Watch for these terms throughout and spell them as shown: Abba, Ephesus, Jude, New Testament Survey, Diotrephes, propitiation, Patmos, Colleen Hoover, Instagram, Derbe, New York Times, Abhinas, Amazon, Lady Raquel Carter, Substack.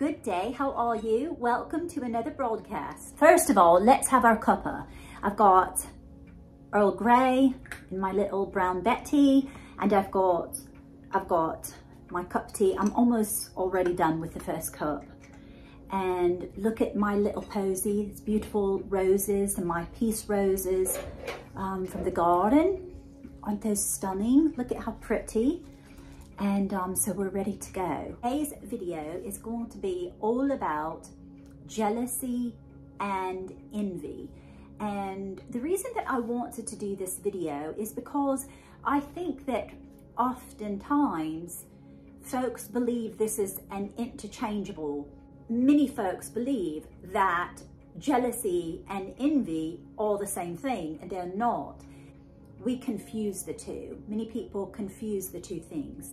Good day, how are you? Welcome to another broadcast. First of all, let's have our cuppa. I've got Earl Grey in my little brown Betty, and I've got my cup tea. I'm almost already done with the first cup. And look at my little posy, these beautiful roses and my peace roses from the garden. Aren't those stunning? Look at how pretty. And so we're ready to go. Today's video is going to be all about jealousy and envy. And the reason that I wanted to do this video is because I think that oftentimes folks believe this is an interchangeable. Many folks believe that jealousy and envy are the same thing, and they're not. We confuse the two. Many people confuse the two things.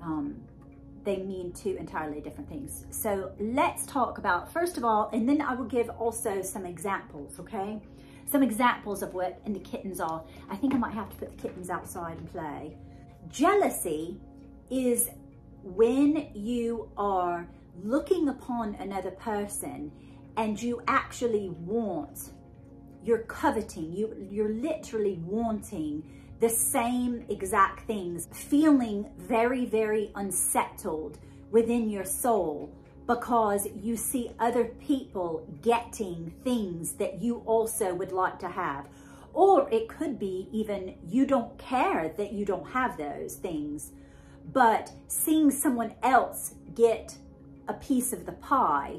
They mean two entirely different things. So let's talk about, first of all, and then I will give also some examples, okay? Some examples of what, and the kittens are, I think I might have to put the kittens outside and play. Jealousy is when you are looking upon another person and you actually want, you're coveting, you're literally wanting the same exact things, feeling very, very unsettled within your soul because you see other people getting things that you also would like to have. Or it could be even you don't care that you don't have those things, but seeing someone else get a piece of the pie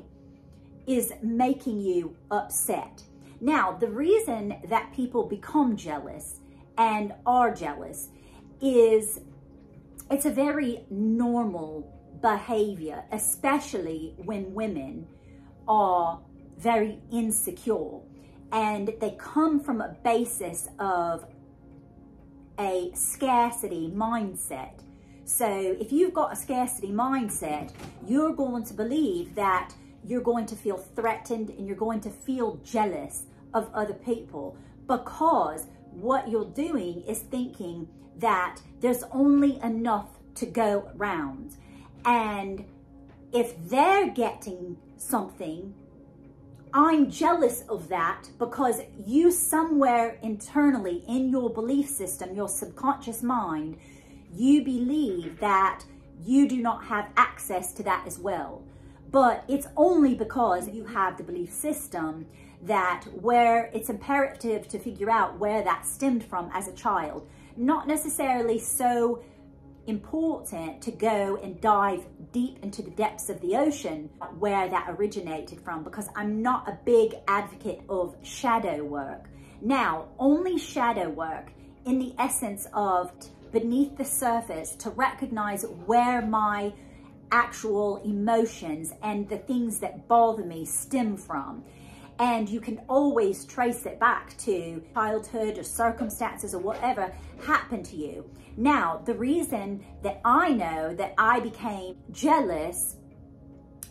is making you upset. Now, the reason that people become jealous and are jealous is it's a very normal behavior, especially when women are very insecure, and they come from a basis of a scarcity mindset. So if you've got a scarcity mindset, you're going to believe that you're going to feel threatened and you're going to feel jealous of other people, because what you're doing is thinking that there's only enough to go around. And if they're getting something, I'm jealous of that, because you somewhere internally in your belief system, your subconscious mind, you believe that you do not have access to that as well. But it's only because you have the belief system that where it's imperative to figure out where that stemmed from as a child. Not necessarily so important to go and dive deep into the depths of the ocean where that originated from, because I'm not a big advocate of shadow work. Now, only shadow work in the essence of beneath the surface, to recognize where my actual emotions and the things that bother me stem from. And you can always trace it back to childhood or circumstances or whatever happened to you. Now, the reason that I know that I became jealous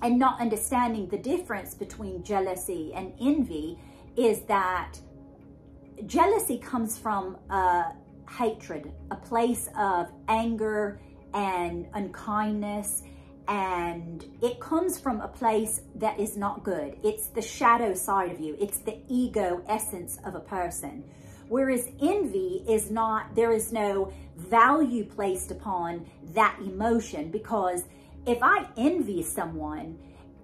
and not understanding the difference between jealousy and envy is that jealousy comes from hatred, a place of anger and unkindness, and it comes from a place that is not good. It's the shadow side of you. It's the ego essence of a person. Whereas envy is not, there is no value placed upon that emotion, because if I envy someone,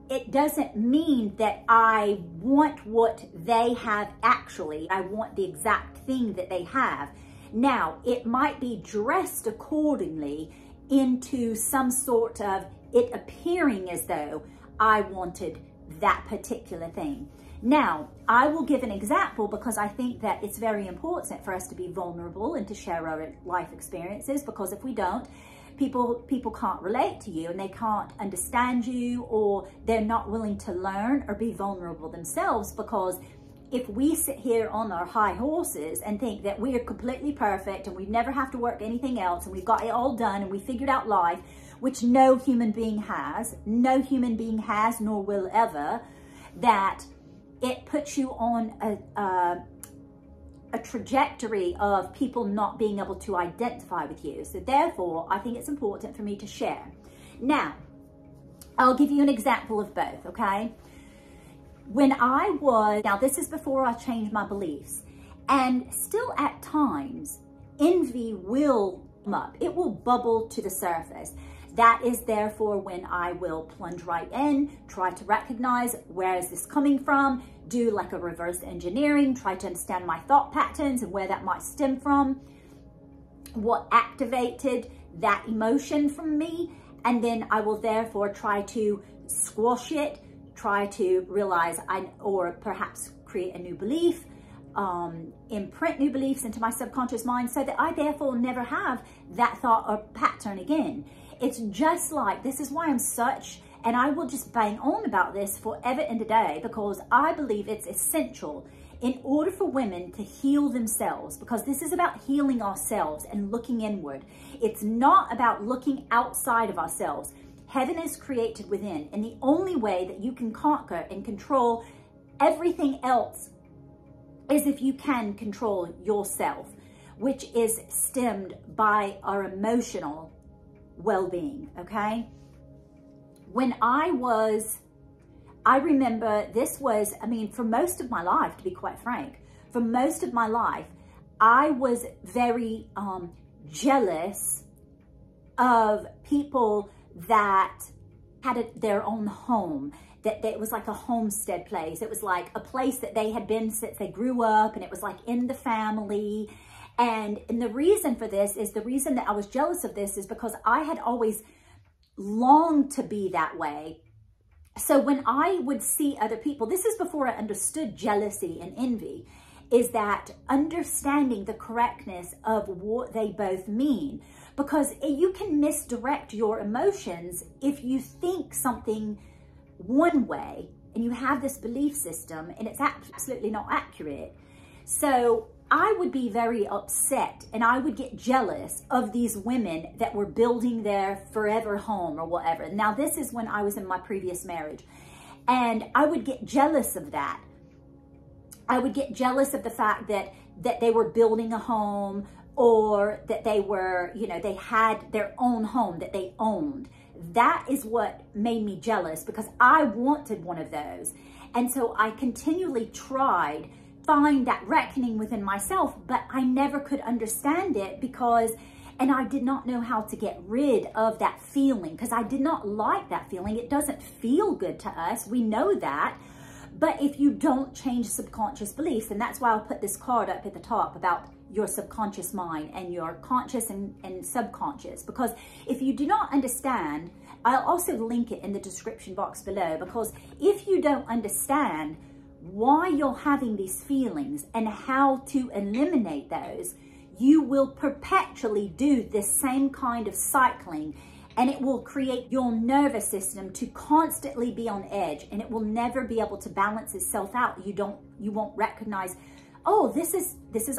it doesn't mean that I want what they have actually. I want the exact thing that they have. Now, it might be dressed accordingly into some sort of it appearing as though I wanted that particular thing. Now, I will give an example, because I think that it's very important for us to be vulnerable and to share our life experiences, because if we don't, people can't relate to you and they can't understand you, or they're not willing to learn or be vulnerable themselves. Because if we sit here on our high horses and think that we are completely perfect and we never have to work anything else and we've got it all done and we figured out life, which no human being has nor will ever, that it puts you on a trajectory of people not being able to identify with you. So therefore, I think it's important for me to share. Now, I'll give you an example of both, okay? When I was, now this is before I changed my beliefs, and still at times, envy will come up. It will bubble to the surface. That is therefore when I will plunge right in, try to recognize where is this coming from, do like a reverse engineering, try to understand my thought patterns and where that might stem from, what activated that emotion from me, and then I will therefore try to squash it, try to realize, or perhaps create a new belief, imprint new beliefs into my subconscious mind so that I therefore never have that thought or pattern again. It's just like, this is why I'm such, and I will just bang on about this forever and a day, because I believe it's essential in order for women to heal themselves, because this is about healing ourselves and looking inward. It's not about looking outside of ourselves. Heaven is created within, and the only way that you can conquer and control everything else is if you can control yourself, which is stemmed by our emotional well-being, okay? When I remember this was, I mean, for most of my life, to be quite frank, for most of my life, I was very jealous of people that had their own home, that it was like a homestead place. It was like a place that they had been since they grew up, and it was like in the family. And the reason for this is, the reason that I was jealous of this is because I had always longed to be that way. So when I would see other people, this is before I understood jealousy and envy, is that understanding the correctness of what they both mean. Because you can misdirect your emotions if you think something one way and you have this belief system and it's absolutely not accurate. So I would be very upset and I would get jealous of these women that were building their forever home or whatever. Now, this is when I was in my previous marriage, and I would get jealous of that. I would get jealous of the fact that they were building a home, or that they were, you know, they had their own home that they owned. That is what made me jealous, because I wanted one of those. And so I continually tried find that reckoning within myself, but I never could understand it, because, and I did not know how to get rid of that feeling, because I did not like that feeling. It doesn't feel good to us. We know that. But if you don't change subconscious beliefs, and that's why I'll put this card up at the top about your subconscious mind and your conscious and subconscious, because if you do not understand, I'll also link it in the description box below, because if you don't understand why you're having these feelings and how to eliminate those, you will perpetually do this same kind of cycling, and it will create your nervous system to constantly be on edge, and it will never be able to balance itself out. You won't recognize, oh, this is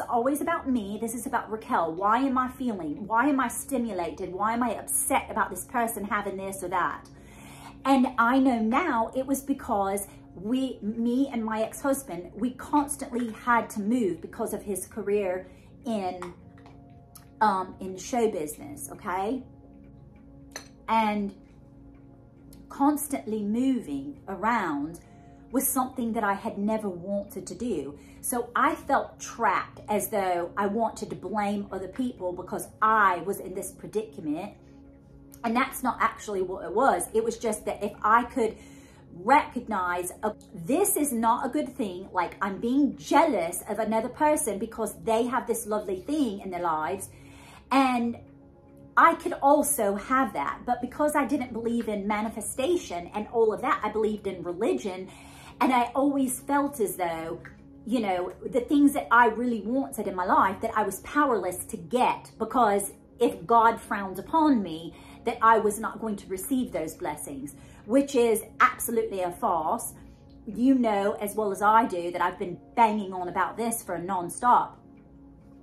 always about me. This is about Raquel. Why am I feeling? Why am I stimulated? Why am I upset about this person having this or that? And I know now it was because me and my ex-husband, we constantly had to move because of his career in show business, okay? And constantly moving around was something that I had never wanted to do. So I felt trapped, as though I wanted to blame other people because I was in this predicament. And that's not actually what it was. It was just that if I could recognize, this is not a good thing, like I'm being jealous of another person because they have this lovely thing in their lives, and I could also have that. But because I didn't believe in manifestation and all of that, I believed in religion, and I always felt as though, you know, the things that I really wanted in my life that I was powerless to get, because if God frowned upon me, that I was not going to receive those blessings, which is absolutely a farce. You know as well as I do that I've been banging on about this for a non-stop,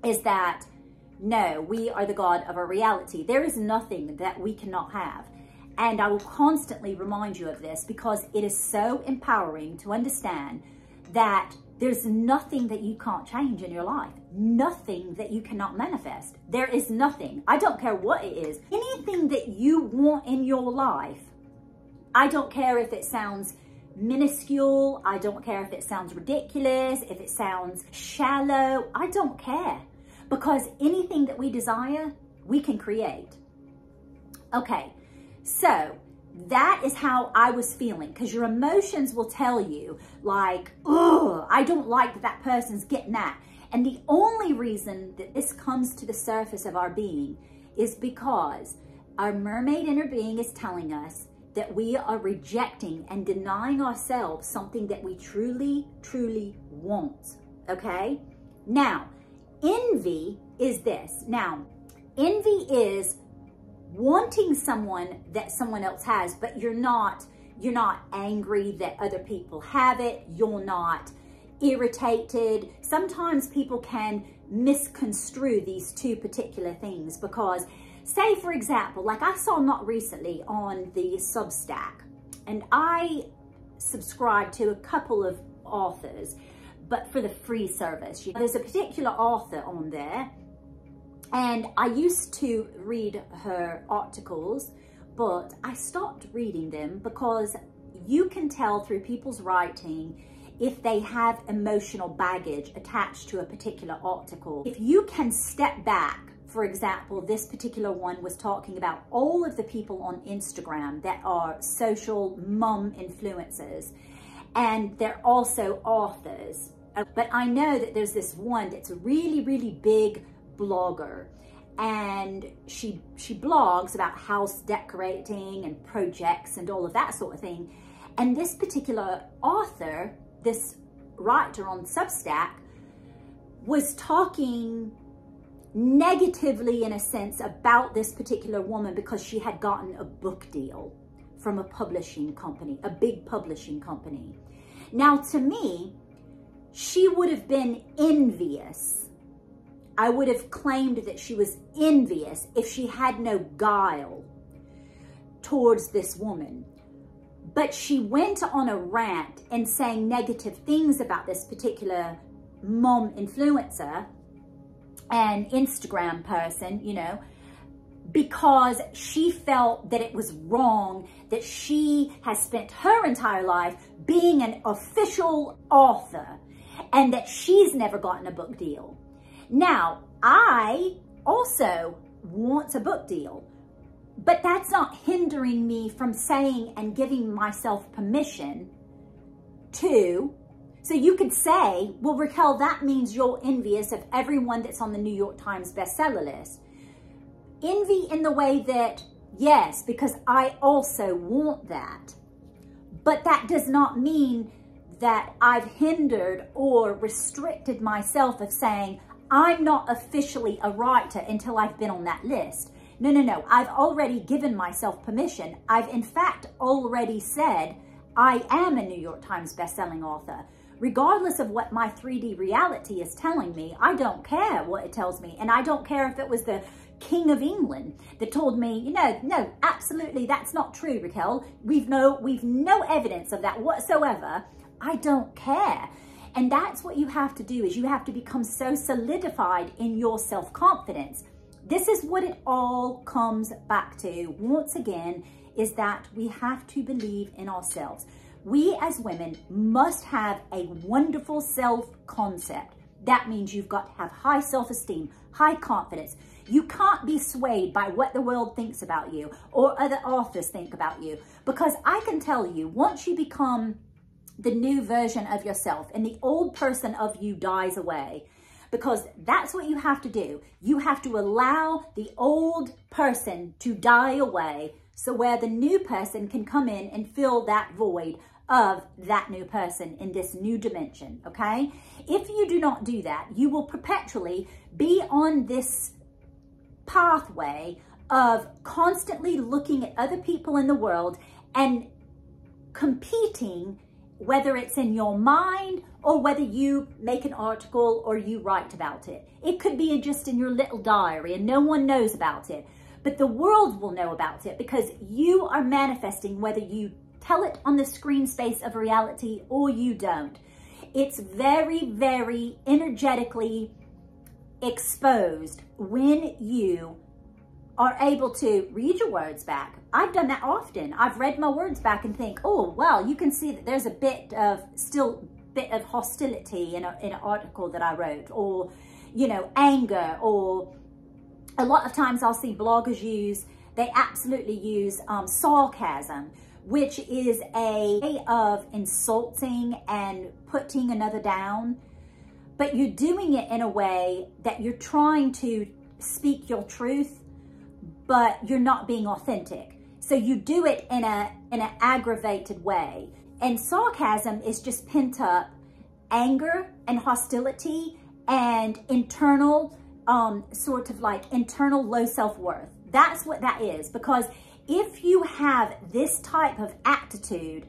is that no, we are the God of our reality. There is nothing that we cannot have. And I will constantly remind you of this, because it is so empowering to understand that there's nothing that you can't change in your life. Nothing that you cannot manifest. There is nothing. I don't care what it is. Anything that you want in your life, I don't care if it sounds minuscule, I don't care if it sounds ridiculous, if it sounds shallow, I don't care. Because anything that we desire, we can create. Okay, so that is how I was feeling, because your emotions will tell you, like, oh, I don't like that that person's getting that. And the only reason that this comes to the surface of our being is because our mermaid inner being is telling us that we are rejecting and denying ourselves something that we truly, truly want, okay? Now, envy is this. Now, envy is wanting someone that someone else has, but you're not angry that other people have it. You're not irritated. Sometimes people can misconstrue these two particular things because, say for example, like I saw not recently on the Substack, and I subscribe to a couple of authors, but for the free service. There's a particular author on there, and I used to read her articles, but I stopped reading them because you can tell through people's writing if they have emotional baggage attached to a particular article. If you can step back, for example, this particular one was talking about all of the people on Instagram that are social mom influencers, and they're also authors. But I know that there's this one that's a really, really big blogger, and she blogs about house decorating and projects and all of that sort of thing. And this particular author, this writer on Substack, was talking negatively in a sense about this particular woman because she had gotten a book deal from a publishing company, a big publishing company. Now, to me, she would have been envious. I would have claimed that she was envious if she had no guile towards this woman. But she went on a rant and saying negative things about this particular mom influencer and Instagram person, you know, because she felt that it was wrong that she has spent her entire life being an official author and that she's never gotten a book deal. Now, I also want a book deal, but that's not hindering me from saying and giving myself permission to. So you could say, well, Raquel, that means you're envious of everyone that's on the New York Times bestseller list. Envy in the way that, yes, because I also want that, but that does not mean that I've hindered or restricted myself of saying, I'm not officially a writer until I've been on that list. No, no, no, I've already given myself permission. I've in fact already said, I am a New York Times bestselling author. Regardless of what my 3D reality is telling me, I don't care what it tells me. And I don't care if it was the King of England that told me, you know, no, absolutely, that's not true, Raquel. We've no evidence of that whatsoever. I don't care. And that's what you have to do, is you have to become so solidified in your self-confidence. This is what it all comes back to, once again, is that we have to believe in ourselves. We as women must have a wonderful self-concept. That means you've got to have high self-esteem, high confidence. You can't be swayed by what the world thinks about you or other authors think about you. Because I can tell you, once you become the new version of yourself and the old person of you dies away, because that's what you have to do. You have to allow the old person to die away, so where the new person can come in and fill that void of that new person in this new dimension, okay? If you do not do that, you will perpetually be on this pathway of constantly looking at other people in the world and competing, whether it's in your mind or whether you make an article or you write about it. It could be just in your little diary and no one knows about it, but the world will know about it because you are manifesting whether you tell it on the screen space of reality or you don't. It's very, very energetically exposed when you are able to read your words back. I've done that often. I've read my words back and think, oh, wow, you can see that there's a bit of, still bit of hostility in an article that I wrote, or, you know, anger. Or a lot of times I'll see bloggers use, they absolutely use sarcasm, which is a way of insulting and putting another down, but you're doing it in a way that you're trying to speak your truth, but you're not being authentic. So you do it in an aggravated way. And sarcasm is just pent up anger and hostility and internal, sort of like internal low self-worth. That's what that is. Because if you have this type of attitude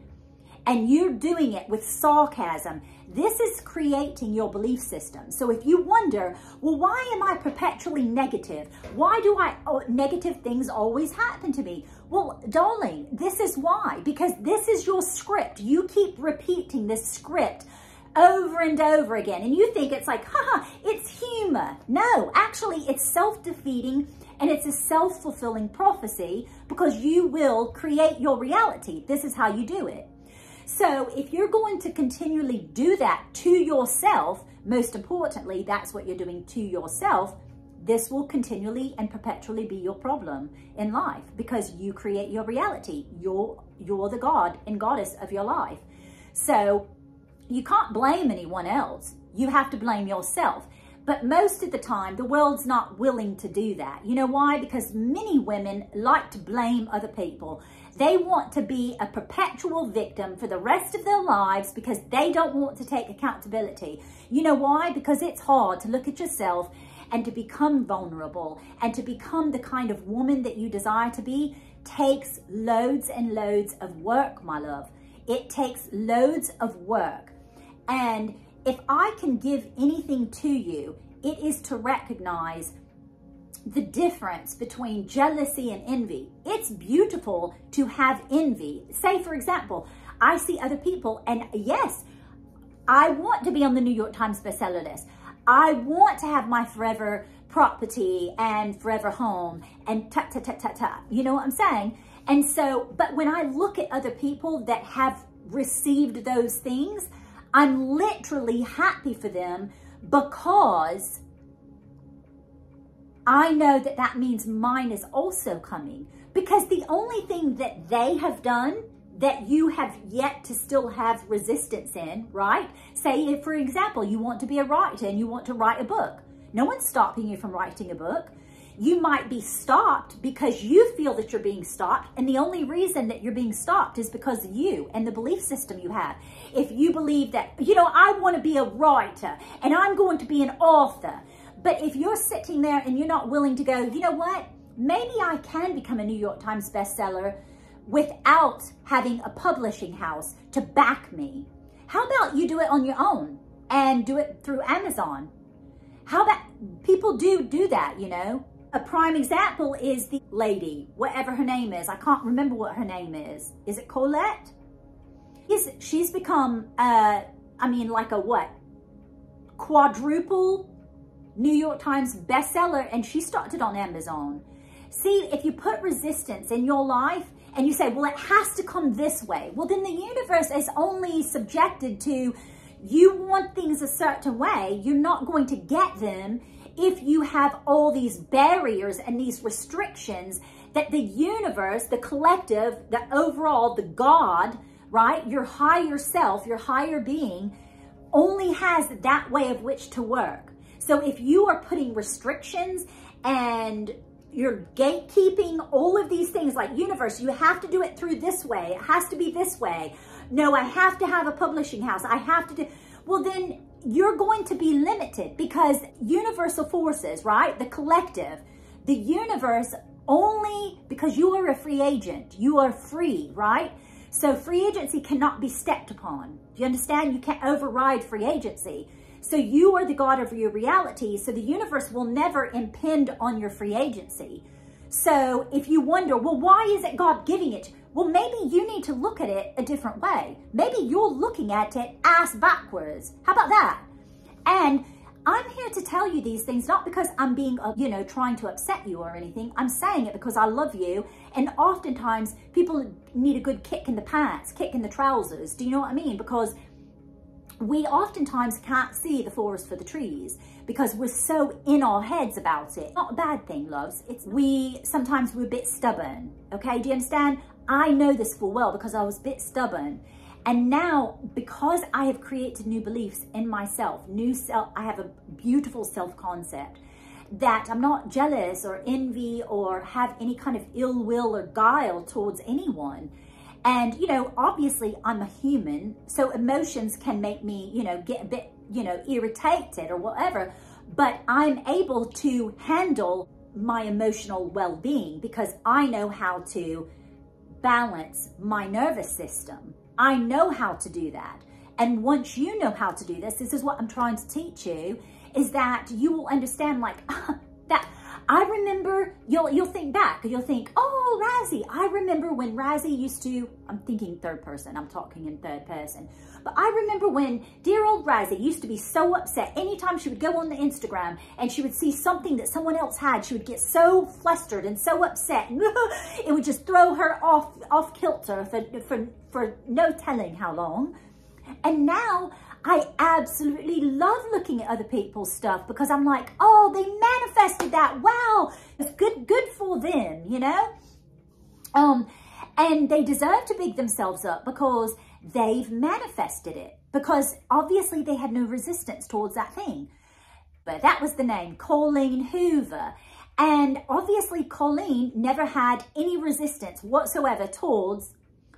and you're doing it with sarcasm, this is creating your belief system. So if you wonder, well, why am I perpetually negative? Why do negative things always happen to me? Well, darling, this is why. Because this is your script. You keep repeating this script over and over again. And you think it's like, haha, it's humor. No, actually, it's self-defeating. And it's a self-fulfilling prophecy, because you will create your reality. This is how you do it. So if you're going to continually do that to yourself, most importantly, that's what you're doing to yourself, this will continually and perpetually be your problem in life, because you create your reality. You're the God and goddess of your life. So you can't blame anyone else. You have to blame yourself. But most of the time, the world's not willing to do that. You know why? Because many women like to blame other people. They want to be a perpetual victim for the rest of their lives because they don't want to take accountability. You know why? Because it's hard to look at yourself and to become vulnerable and to become the kind of woman that you desire to be. Takes loads and loads of work, my love. It takes loads of work. And if I can give anything to you, it is to recognize the difference between jealousy and envy. It's beautiful to have envy. Say, for example, I see other people, and yes, I want to be on the New York Times bestseller list. I want to have my forever property and forever home and ta-ta-ta-ta-ta. You know what I'm saying? And so, but when I look at other people that have received those things, I'm literally happy for them, because I know that that means mine is also coming. Because the only thing that they have done that you have yet to still have resistance in, right? Say, if, for example, you want to be a writer and you want to write a book. No one's stopping you from writing a book. You might be stopped because you feel that you're being stopped. And the only reason that you're being stopped is because of you and the belief system you have. If you believe that, you know, I want to be a writer and I'm going to be an author. But if you're sitting there and you're not willing to go, you know what, maybe I can become a New York Times bestseller without having a publishing house to back me. How about you do it on your own and do it through Amazon? How about, people do that, you know? A prime example is the lady, whatever her name is. I can't remember what her name is. Is it Colette? Yes, she's become, I mean, like a what? Quadruple New York Times bestseller, and she started on Amazon. See, if you put resistance in your life and you say, well, it has to come this way. Well, then the universe is only subjected to, you want things a certain way. You're not going to get them if you have all these barriers and these restrictions that the universe, the collective, the overall, the God, right? Your higher self, your higher being only has that way of which to work. So if you are putting restrictions and you're gatekeeping all of these things, like, universe, you have to do it through this way. It has to be this way. No, I have to have a publishing house. I have to do, well, then you're going to be limited, because universal forces, right? The collective, the universe, only, because you are a free agent, you are free, right? So free agency cannot be stepped upon. Do you understand? You can't override free agency. So you are the God of your reality. So the universe will never impinge on your free agency. So if you wonder, well, why isn't God giving it? Well, maybe you need to look at it a different way. Maybe you're looking at it ass backwards. How about that? And I'm here to tell you these things, not because I'm being, you know, trying to upset you or anything. I'm saying it because I love you. And oftentimes people need a good kick in the pants, kick in the trousers. Do you know what I mean? Because we oftentimes can't see the forest for the trees because we're so in our heads about it. Not a bad thing, loves. It's sometimes we're a bit stubborn. Okay, do you understand? I know this full well because I was a bit stubborn. And now, because I have created new beliefs in myself, I have a beautiful self-concept that I'm not jealous or envy or have any kind of ill will or guile towards anyone. And, you know, obviously I'm a human, so emotions can make me, you know, get a bit, you know, irritated or whatever, but I'm able to handle my emotional well-being because I know how to balance my nervous system. I know how to do that. And once you know how to do this is what I'm trying to teach you, is that you will understand, like, that I remember, you'll think back, you'll think, oh, Razzie, I remember when Razzie used to, I'm thinking third person, I'm talking in third person, but I remember when dear old Razzie used to be so upset anytime she would go on the Instagram and she would see something that someone else had, she would get so flustered and so upset, and it would just throw her off kilter for no telling how long. And now I absolutely love looking at other people's stuff because I'm like, oh, they manifested that. Wow, it's good for them, you know? And they deserve to big themselves up because they've manifested it, because obviously they had no resistance towards that thing. But that was the name, Colleen Hoover. And obviously Colleen never had any resistance whatsoever towards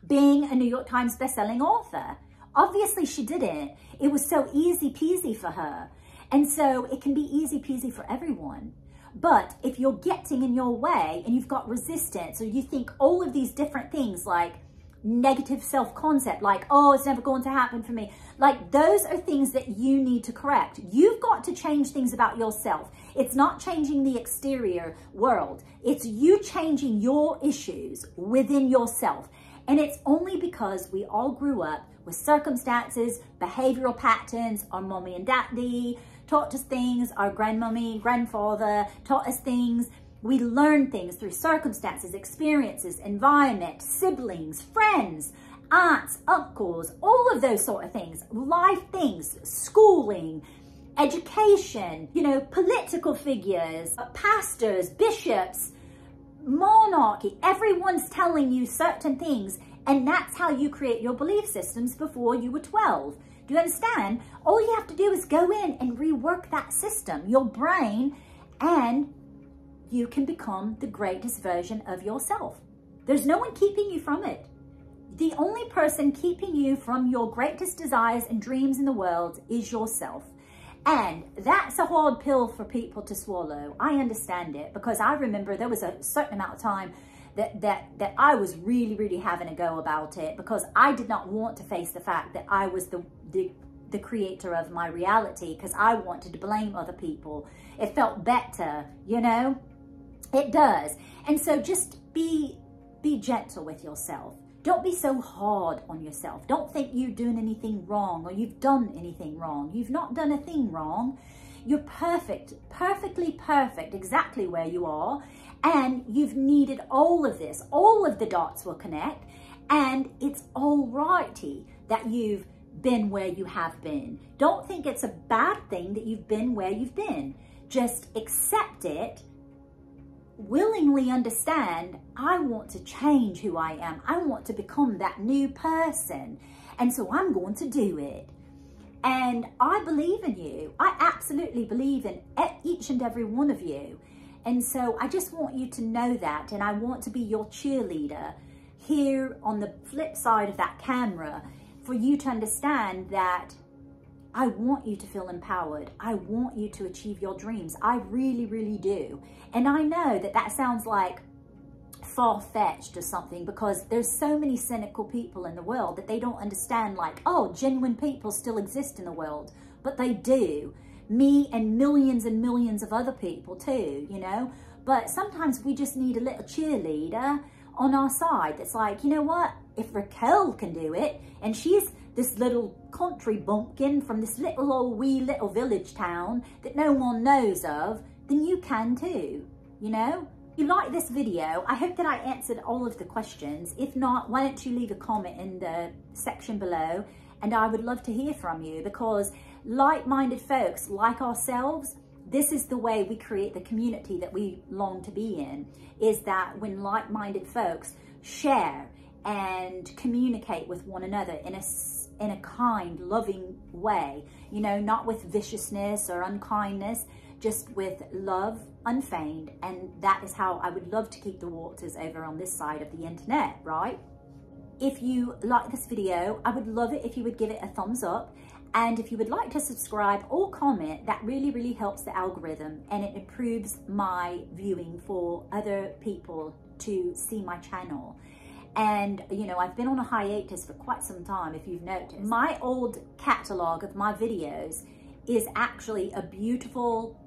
being a New York Times bestselling author. Obviously she didn't. It was so easy peasy for her. And so it can be easy peasy for everyone. But if you're getting in your way and you've got resistance, or you think all of these different things, like negative self-concept, like, oh, it's never going to happen for me. Like, those are things that you need to correct. You've got to change things about yourself. It's not changing the exterior world. It's you changing your issues within yourself. And it's only because we all grew up with circumstances, behavioral patterns, our mommy and daddy taught us things, our grandmommy, grandfather taught us things. We learn things through circumstances, experiences, environment, siblings, friends, aunts, uncles, all of those sort of things, life things, schooling, education, you know, political figures, pastors, bishops, monarchy. Everyone's telling you certain things, and that's how you create your belief systems before you were 12. Do you understand? All you have to do is go in and rework that system, your brain, and you can become the greatest version of yourself. There's no one keeping you from it. The only person keeping you from your greatest desires and dreams in the world is yourself. And that's a hard pill for people to swallow. I understand it, because I remember there was a certain amount of time that I was really, really having a go about it, because I did not want to face the fact that I was the creator of my reality, because I wanted to blame other people. It felt better, you know? It does. And so just be gentle with yourself. Don't be so hard on yourself. Don't think you're doing anything wrong or you've done anything wrong. You've not done a thing wrong. You're perfect, perfectly perfect, exactly where you are. And you've needed all of this. All of the dots will connect. And it's all righty that you've been where you have been. Don't think it's a bad thing that you've been where you've been. Just accept it. Willingly understand, I want to change who I am. I want to become that new person. And so I'm going to do it. And I believe in you. I absolutely believe in each and every one of you. And so I just want you to know that. And I want to be your cheerleader here on the flip side of that camera, for you to understand that I want you to feel empowered. I want you to achieve your dreams. I really, really do. And I know that that sounds like far-fetched or something, because there's so many cynical people in the world that they don't understand, like, oh, genuine people still exist in the world. But they do. Me and millions of other people too, you know? But sometimes we just need a little cheerleader on our side that's like, you know what? If Raquel can do it, and she's this little country bumpkin from this little old wee little village town that no one knows of, then you can too, you know? You like this video. I hope that I answered all of the questions. If not, why don't you leave a comment in the section below, and I would love to hear from you, because like-minded folks like ourselves, this is the way we create the community that we long to be in, is that when like-minded folks share and communicate with one another in a kind, loving way, you know, not with viciousness or unkindness, just with love unfeigned. And that is how I would love to keep the waters over on this side of the internet, right? If you like this video, I would love it if you would give it a thumbs up. And if you would like to subscribe or comment, that really, really helps the algorithm, and it improves my viewing for other people to see my channel. And, you know, I've been on a hiatus for quite some time, if you've noticed. My old catalog of my videos is actually a beautiful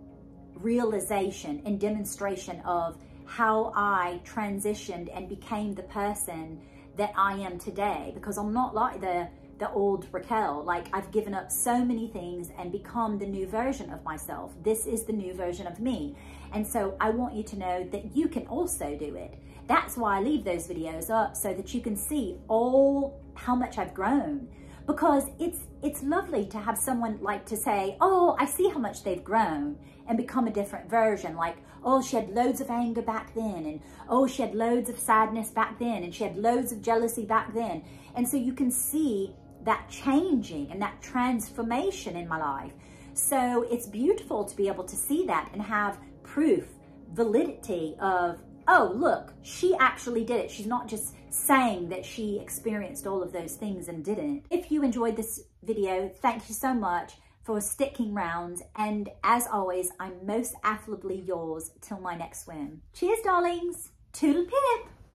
realization and demonstration of how I transitioned and became the person that I am today, because I'm not like the old Raquel. Like, I've given up so many things and become the new version of myself. This is the new version of me. And so I want you to know that you can also do it. That's why I leave those videos up, so that you can see all how much I've grown, because it's lovely to have someone like to say, oh, I see how much they've grown and become a different version. Like, oh, she had loads of anger back then, and oh, she had loads of sadness back then, and she had loads of jealousy back then. And so you can see that changing and that transformation in my life. So it's beautiful to be able to see that and have proof, validity of, oh, look, she actually did it. She's not just saying that she experienced all of those things and didn't. If you enjoyed this video, thank you so much for sticking round. And as always, I'm most affably yours till my next swim. Cheers, darlings. Toodle pip.